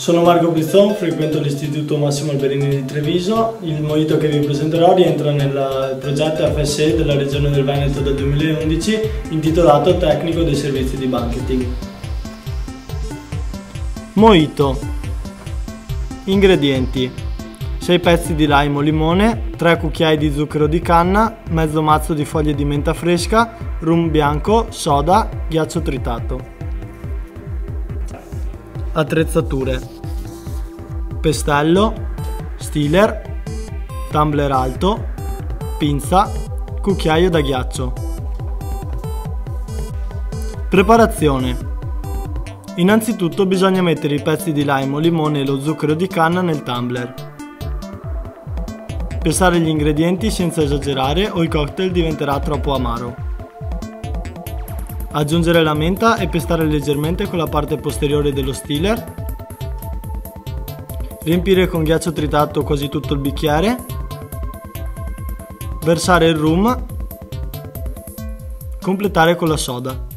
Sono Marco Prizzon, frequento l'Istituto Massimo Alberini di Treviso. Il mojito che vi presenterò rientra nel progetto FSE della Regione del Veneto del 2011 intitolato Tecnico dei Servizi di Banqueting. Mojito. Ingredienti: 6 pezzi di lime o limone, 3 cucchiai di zucchero di canna, mezzo mazzo di foglie di menta fresca, rum bianco, soda, ghiaccio tritato. Attrezzature: pestello, stealer, tumbler alto, pinza, cucchiaio da ghiaccio. Preparazione: innanzitutto bisogna mettere i pezzi di lime o limone e lo zucchero di canna nel tumbler. Pesare gli ingredienti senza esagerare o il cocktail diventerà troppo amaro. Aggiungere la menta e pestare leggermente con la parte posteriore dello stealer. Riempire con ghiaccio tritato quasi tutto il bicchiere. Versare il rum. Completare con la soda.